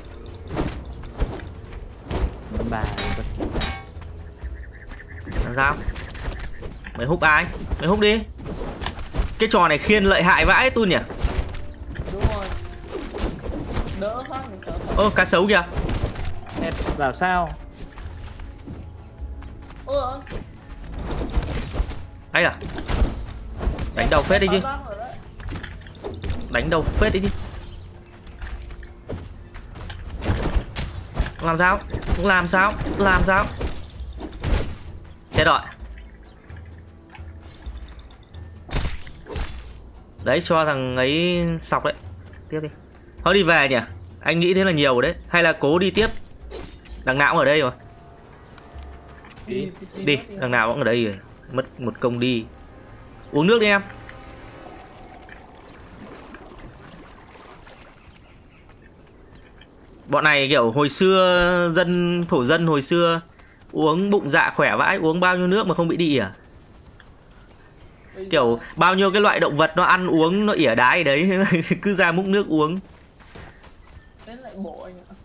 Bà làm sao? Mày húc ai? Mày húc đi. Cái trò này khiên lợi hại vãi Tun nhỉ? Đúng rồi. Đỡ phát thì cá sấu kìa. Đẹp vào sao? Hay à? Đánh đầu phết đi chứ. Làm sao? Chết rồi. Đấy cho thằng ấy sọc đấy. Tiếp đi. Thôi đi về nhỉ. Anh nghĩ thế là nhiều đấy. Hay là cố đi tiếp. Đằng nào cũng ở đây rồi. Đi. Đằng nào cũng ở đây rồi. Mất một công đi. Uống nước đi em. Bọn này kiểu hồi xưa thổ dân hồi xưa uống bụng dạ khỏe vãi, uống bao nhiêu nước mà không bị đi ỉa. Kiểu bao nhiêu cái loại động vật nó ăn uống nó ỉa đái đấy. Cứ ra múc nước uống. Thế lại bộ anh ạ.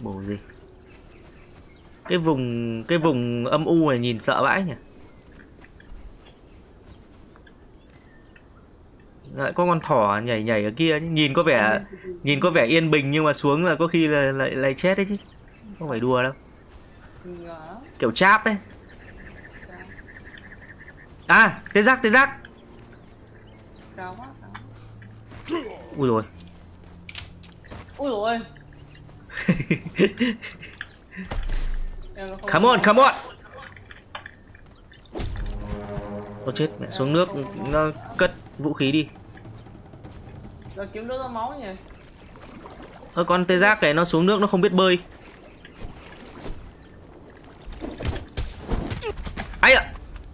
Bồ gì? Cái vùng âm u này nhìn sợ vãi nhỉ. Lại có con thỏ nhảy nhảy ở kia, nhìn có vẻ yên bình nhưng mà xuống là có khi là lại chết đấy chứ. Không phải đùa đâu. Kiểu cháp ấy. À, tê giác. Ui rồi. Ui rồi. Come on. Ô chết mẹ, xuống nước nó cất vũ khí đi. Nó kiếm nước ra máu nhỉ. Ơ con tê giác này nó xuống nước nó không biết bơi.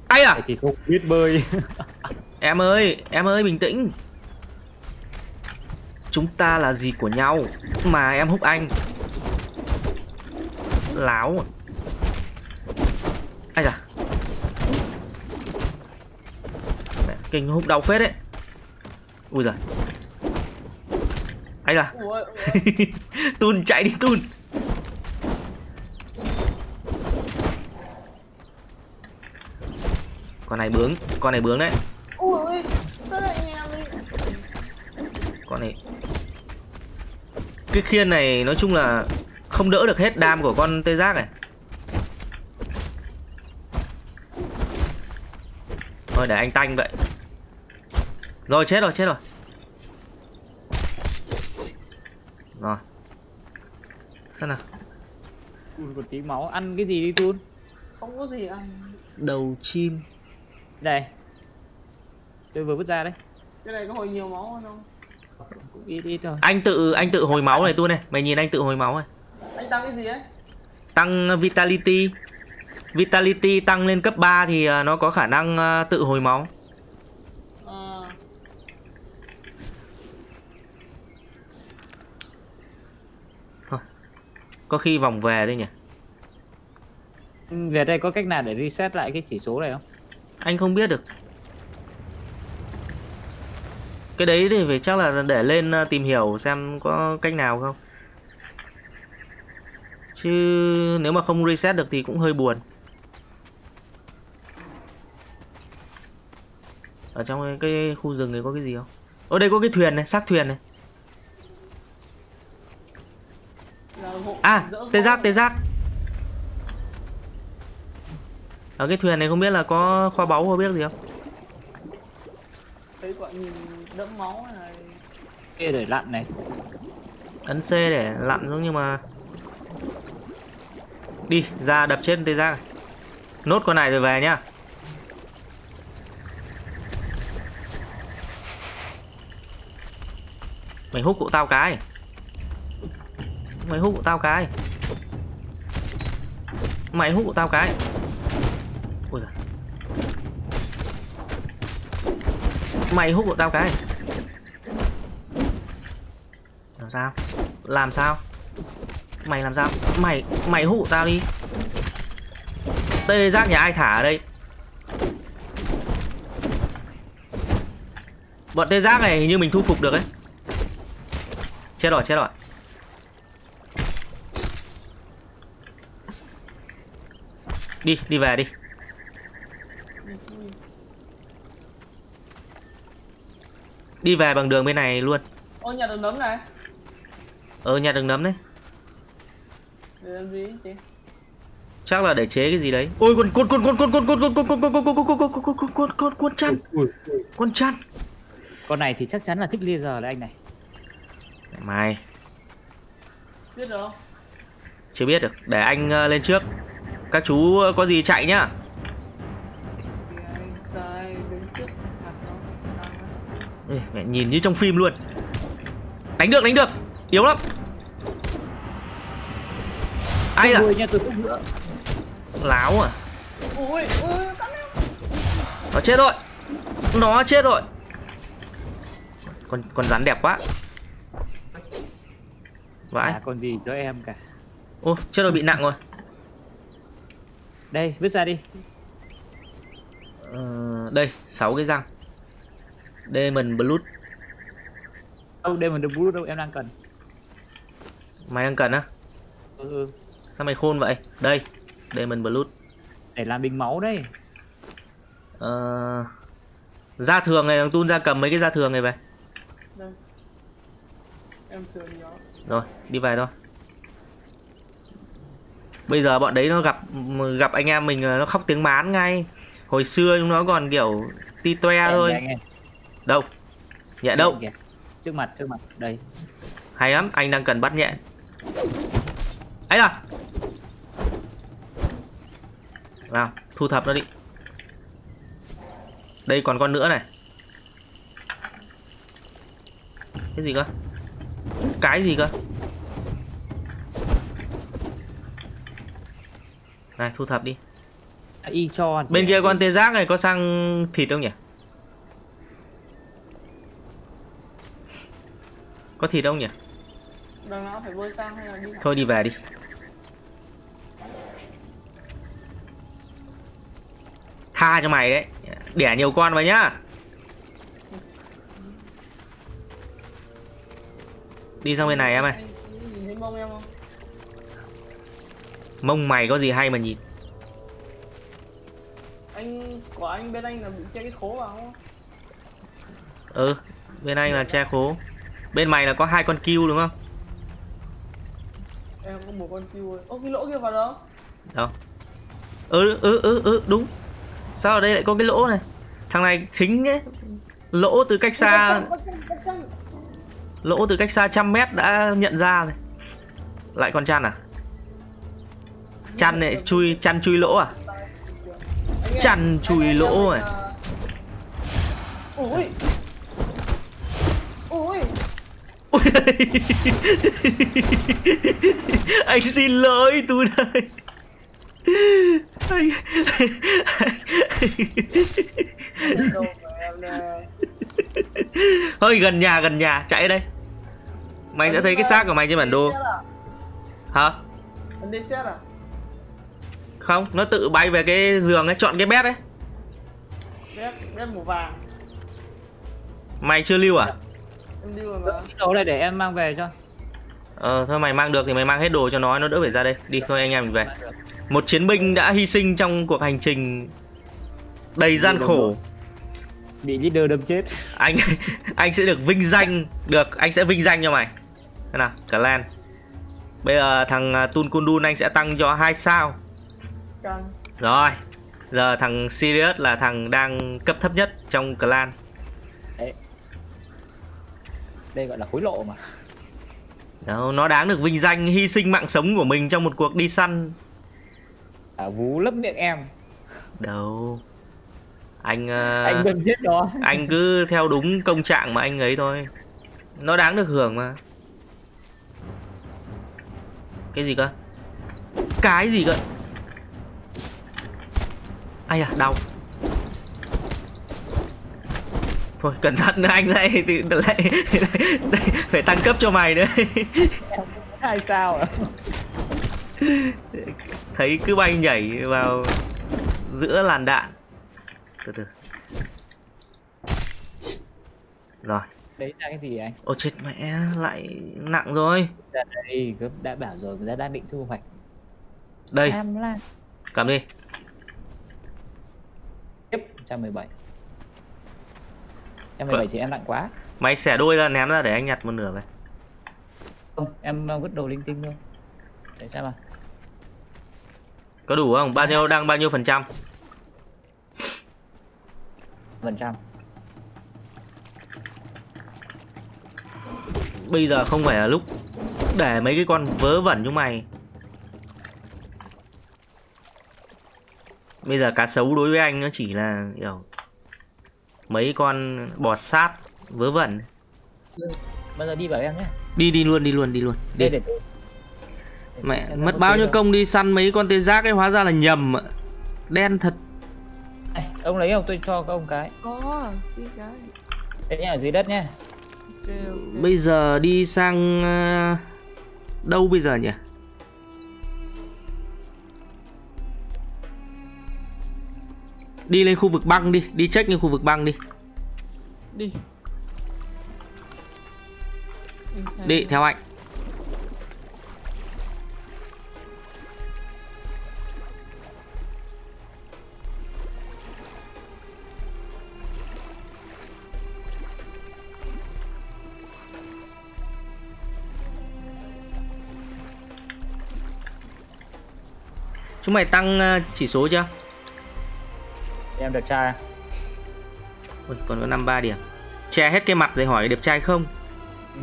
Ai à? Thì không biết bơi. Em ơi bình tĩnh. Chúng ta là gì của nhau mà em húc anh. Láo. Ai da. Kinh húc đau phết đấy. Ui giời. Ai da. Tun chạy đi Tun. Con này bướng đấy. Ui, con này. Cái khiên này nói chung là không đỡ được hết đam của con tê giác này. Thôi để anh tanh vậy. Rồi chết rồi. Rồi. Sao nào? Ui một tí máu, ăn cái gì đi Tun? Không có gì ăn. Đầu chim. Đây. Tôi vừa vứt ra đấy. Cái này có hồi nhiều máu không? Cũng ít thôi. Anh tự hồi máu này Tun này, mày nhìn anh tự hồi máu này. Anh tăng cái gì ấy? Tăng vitality. Vitality tăng lên cấp 3 thì nó có khả năng tự hồi máu. À. Thôi. Có khi vòng về đấy nhỉ. Về đây có cách nào để reset lại cái chỉ số này không? Anh không biết được. Cái đấy thì phải chắc là để lên tìm hiểu xem có cách nào không. Chứ nếu mà không reset được thì cũng hơi buồn. Ở trong cái khu rừng này có cái gì không? Ở đây có cái thuyền này, xác thuyền này. À, tê giác. Ở cái thuyền này không biết là có kho báu có biết gì không? Thấy quả nhìn đẫm máu này. Kê để lặn này. Ấn C để lặn xuống nhưng mà đi ra đập chết tê giác. Nốt con này rồi về nhá. Mày hút của tao cái. Ôi giời. Mày hút của tao cái. Làm sao? Mày hút của tao đi. Tê giác nhà ai thả ở đây? Bọn tê giác này hình như mình thu phục được ấy. Chết rồi. Đi về đi. Đi về bằng đường bên này luôn. Ô nhà đường nấm này. Nhà đường nấm đấy. Để làm gì chị? Chắc là để chế cái gì đấy. Ôi con chăn. Con này thì chắc chắn là thích laser đấy anh này. Mày. Biết rồi. Chưa biết được, để anh lên trước. Các chú có gì chạy nhá. Ê, mẹ nhìn như trong phim luôn. Đánh được. Yếu lắm. Ai à? Láo à? Nó chết rồi. Con rắn đẹp quá. Vãi. À, còn gì cho em cả. Ô, chết rồi bị nặng rồi. Đây, vứt ra đi. Đây, 6 cái răng. Demon Blood. Đâu, Demon Blood đâu, em đang cần. Mày đang cần á? Ừ. Sao mày khôn vậy? Đây, Demon Blood. Để làm bình máu đấy. Da thường này, thằng Tun ra cầm mấy cái da thường này về. Đây. Em thường nó. Rồi, đi về thôi. Bây giờ bọn đấy nó gặp anh em mình nó khóc tiếng mán ngay. Hồi xưa chúng nó còn kiểu ti toe thôi. Đâu? Nhẹ đâu? Trước mặt, đây. Hay lắm, anh đang cần bắt nhẹ. Ấy là. Nào, thu thập nó đi. Đây còn con nữa này. Cái gì cơ? Cái gì cơ? Này, thu thập đi. Y cho bên kia con tê giác này có sang thịt không nhỉ? Có thịt không nhỉ? Nó phải bơi sang hay là đi. Thôi đi về đi. Tha cho mày đấy. Đẻ nhiều con vào nhá. Đi sang bên này em ơi. Mông mày có gì hay mà nhìn. Anh của anh bên anh là bị che cái khố vào không? Ừ, bên anh là che khố. Bên mày là có 2 con kiêu đúng không? Em có 1 con kiêu rồi. Ô, cái lỗ kia vào đâu? Đâu? Đúng. Sao ở đây lại có cái lỗ này? Thằng này thính ấy. Lỗ từ cách xa. Lỗ từ cách xa 100 mét đã nhận ra rồi. Lại con chăn à? Chăn này chui lỗ à? Chăn chui lỗ này. Ôi. Ôi. Anh xin lỗi Tun ơi. Thôi gần nhà chạy đây. Mày sẽ thấy cái xác của mày trên bản đồ. Hả? Không, nó tự bay về cái giường ấy, chọn cái bed ấy. Bed màu vàng. Mày chưa lưu à? Em lưu rồi mà. Đồ này để em mang về cho. Thôi mày mang được thì mày mang hết đồ cho nó đỡ phải ra đây. Đi thôi anh em mình về. Một chiến binh đã hy sinh trong cuộc hành trình đầy gian khổ. Bị leader đâm chết. Anh sẽ được vinh danh, anh sẽ vinh danh cho mày. Thế nào, cả lan. Bây giờ thằng Tun Kundun anh sẽ tăng cho 2 sao. Rồi, giờ thằng Sirius là thằng đang cấp thấp nhất trong clan. Đấy. Đây gọi là khối lộ mà. Đâu, nó đáng được vinh danh hy sinh mạng sống của mình trong một cuộc đi săn. À, vú lấp miệng em. Đâu. Anh đừng chết đó. Anh cứ theo đúng công trạng mà anh ấy thôi. Nó đáng được hưởng mà. Cái gì cơ? Cái gì cơ? Ai à, đau. Thôi cẩn thận anh lại phải tăng cấp cho mày nữa. 2 sao à? Thấy cứ bay nhảy vào giữa làn đạn. Từ. Rồi. Đấy là cái gì anh? Ô chết mẹ, lại nặng rồi. Đây, đã bảo rồi, người ta đang định thu hoạch. Đây. Cầm đi. 117. 117 thì em nặng quá. Mày xẻ đôi ra ném ra để anh nhặt 1/2 về. Không, em vứt đồ linh tinh thôi. Để xem nào. Có đủ không? Đang bao nhiêu %? %. Bây giờ không phải là lúc để mấy cái con vớ vẩn như mày. Bây giờ cá sấu đối với anh nó chỉ là kiểu mấy con bò sát vớ vẩn. Bây giờ đi bảo em nhé. Đi luôn. Đây để tôi. Mẹ mất bao nhiêu công đi săn mấy con tê giác ấy, hóa ra là nhầm. Đen thật. Ê, ông lấy không? Tôi cho các ông cái. Có, xin cái. Đấy nhá, ở dưới đất nhá. Okay. Bây giờ đi sang đâu bây giờ nhỉ? Đi lên khu vực băng đi, đi check lên khu vực băng đi. Đi theo anh. Chúng mày tăng chỉ số chưa? Em đẹp trai. Còn có 53 điểm. Che hết cái mặt rồi hỏi đẹp trai không? Ừ.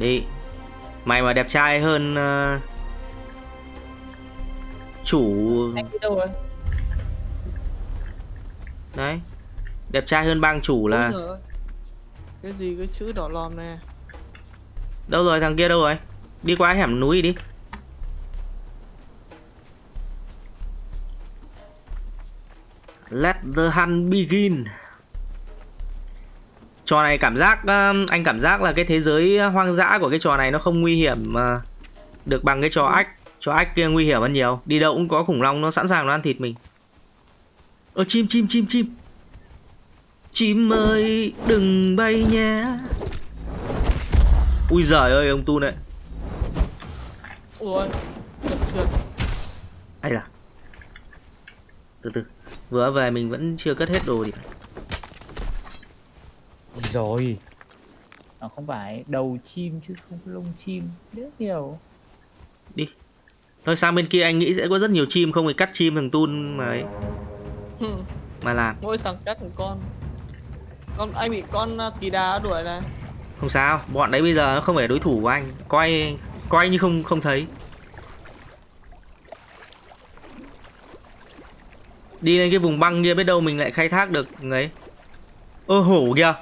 Đi. Mày mà đẹp trai hơn chủ đâu rồi? Đấy. Đẹp trai hơn bang chủ là cái gì, cái chữ đỏ lòm này. Đâu rồi thằng kia đâu rồi? Đi qua hẻm núi đi. Let the hunt begin. Trò này cảm giác anh cảm giác là cái thế giới hoang dã của cái trò này nó không nguy hiểm được bằng cái trò ếch. Trò ếch kia nguy hiểm hơn nhiều. Đi đâu cũng có khủng long, nó sẵn sàng nó ăn thịt mình. Ơ chim chim chim chim. Chim ơi đừng bay nhé. Ui giời ơi ông Tu này. Ôi ai là. Từ từ. Vừa về mình vẫn chưa cất hết đồ đi. Rồi. À, không phải đầu chim chứ không có lông chim. Rất nhiều. Đi. Thôi sang bên kia anh nghĩ sẽ có rất nhiều chim. Không thì cắt chim thằng Tun mà ấy. Mà làm. Mỗi thằng cắt một con. Con anh bị con kỳ đá đuổi này. Không sao. Bọn đấy bây giờ nó không phải đối thủ của anh. Coi như không thấy. Đi lên cái vùng băng kia biết đâu mình lại khai thác được ấy. Ơ hổ kìa.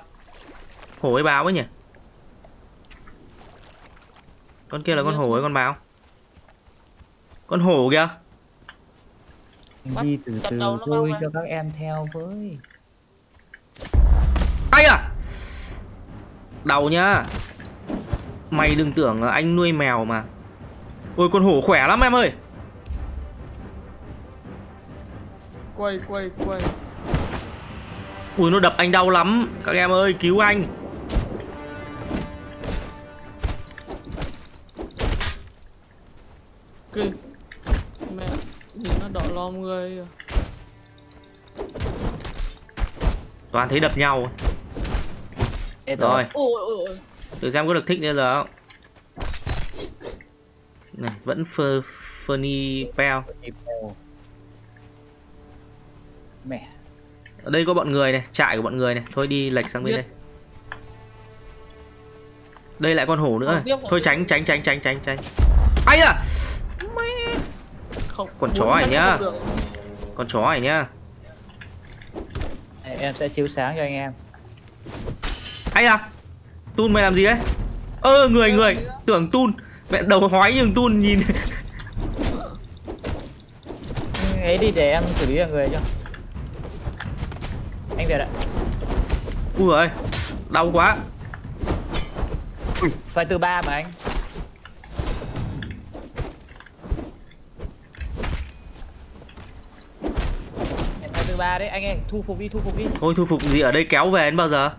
Hổ ấy báo ấy nhỉ. Con kia là con hổ ấy con báo. Con hổ kìa. Đi từ từ tôi cho các em theo với. Ai à. Đầu nhá. Mày đừng tưởng là anh nuôi mèo mà. Ôi con hổ khỏe lắm em ơi. Quay. Ui nó đập anh đau lắm. Các em ơi cứu anh. Kì. Mẹ. Nhìn nó đỏ lòm người. Toàn thấy đập nhau. Ê, rồi ôi. Thử xem có được thích nữa giờ không. Này vẫn funny pal. Mẹ. Ở đây có bọn người này, trại của bọn người này. Thôi đi lệch sang bên đây. Đây lại con hổ nữa này. Thôi tránh. Ai à? Mẹ. Con chó này nhá. Con chó này nhá. Em sẽ chiếu sáng cho anh em. Ai à? Tun mày làm gì đấy? Ơ người tưởng Tun. Mẹ đầu hói nhưng Tun nhìn. Ấy đi để em xử lý là người cho. Anh Việt ạ. Ui ơi, đau quá. Phải từ 3 mà anh. Phải từ 3 đấy anh ơi, thu phục đi. Thôi thu phục gì ở đây kéo về đến bao giờ?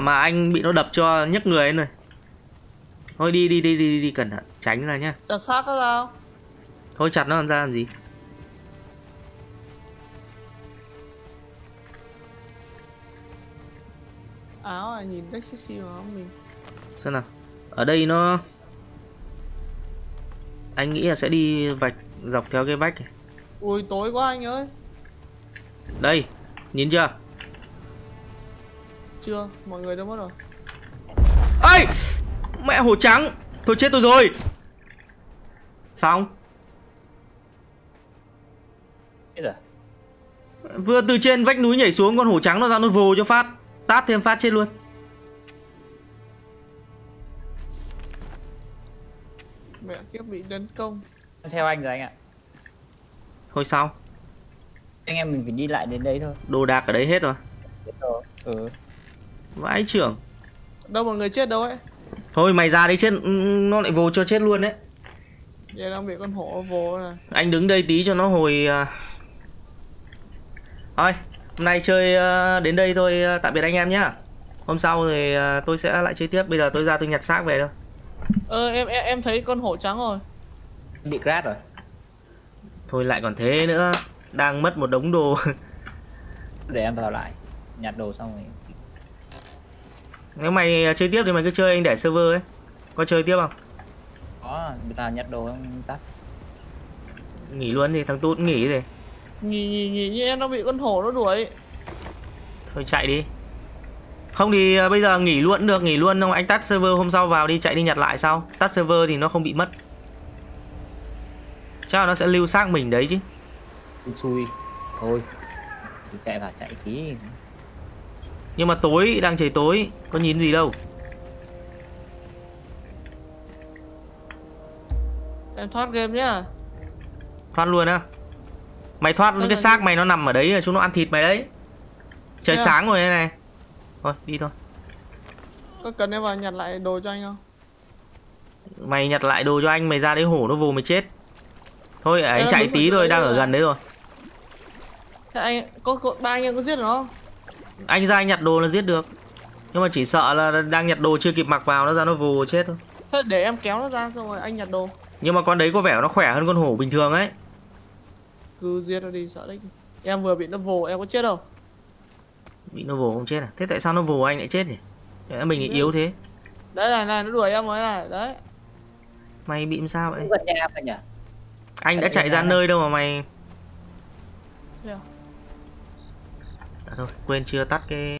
Mà anh bị nó đập cho nhức người ấy này. Thôi đi cẩn thận, tránh ra nhá. Chặt xác nó ra không? Thôi chặt nó làm ra làm gì? Áo à, nhìn rất sexy mà không mình. Xem nào. Ở đây nó anh nghĩ là sẽ đi vạch dọc theo cái vách này. Ui tối quá anh ơi. Đây, nhìn chưa? Chưa, mọi người đâu mất rồi. Ây! Mẹ hổ trắng. Thôi chết tôi rồi. Xong. Chết rồi. Vừa từ trên vách núi nhảy xuống con hổ trắng nó ra nó vồ cho phát. Tát thêm phát chết luôn. Mẹ kiếp bị tấn công. Theo anh rồi anh ạ. Thôi sao? Anh em mình phải đi lại đến đấy thôi. Đồ đạc ở đấy hết rồi. Ừ. Vãi trưởng. Đâu mà người chết đâu ấy. Thôi mày ra đấy chết. Nó lại vồ cho chết luôn đấy. Vậy đang bị con hổ vồ này. Anh đứng đây tí cho nó hồi. Thôi hôm nay chơi đến đây thôi, tạm biệt anh em nhá. Hôm sau thì tôi sẽ lại chơi tiếp. Bây giờ tôi ra tôi nhặt xác về đâu. Em thấy con hổ trắng rồi. Bị crash rồi. Thôi lại còn thế nữa. Đang mất một đống đồ. Để em vào lại. Nhặt đồ xong rồi. Nếu mày chơi tiếp thì mày cứ chơi, anh để server ấy. Có chơi tiếp không? Có, người ta nhặt đồ không tắt. Nghỉ luôn thì thằng Tút nghỉ gì. Nghỉ nó bị con hổ nó đuổi. Thôi chạy đi. Không thì bây giờ nghỉ luôn được, nghỉ luôn không anh tắt server hôm sau vào đi, chạy đi nhặt lại sau. Tắt server thì nó không bị mất. Chắc là nó sẽ lưu xác mình đấy chứ. Xui. Thôi. Chạy vào chạy tí. Nhưng mà tối, đang trời tối, có nhìn gì đâu. Em thoát game nhá. Thoát luôn á. Mày thoát luôn cái xác mày nó nằm ở đấy, chúng nó ăn thịt mày đấy. Trời thế sáng à? Rồi đây này. Thôi đi thôi. Có cần em vào nhặt lại đồ cho anh không? Mày nhặt lại đồ cho anh, mày ra đấy hổ nó vồ mày chết. Thôi anh chạy tí thôi, đang ở gần đấy rồi. Thế anh có ba anh em có giết được không? Anh ra anh nhặt đồ là giết được. Nhưng mà chỉ sợ là đang nhặt đồ chưa kịp mặc vào nó ra nó vồ chết thôi. Thôi để em kéo nó ra xong rồi anh nhặt đồ. Nhưng mà con đấy có vẻ nó khỏe hơn con hổ bình thường ấy. Cứ giết nó đi, sợ đấy. Em vừa bị nó vồ, em có chết đâu. Bị nó vồ không chết à? Thế tại sao nó vồ anh lại chết nhỉ? Để mình lại yếu thế. Đấy này, nó đuổi em mới này, đấy. Mày bị làm sao vậy? Anh đã chạy ra nơi đâu mà mày... À, thôi, quên chưa tắt cái...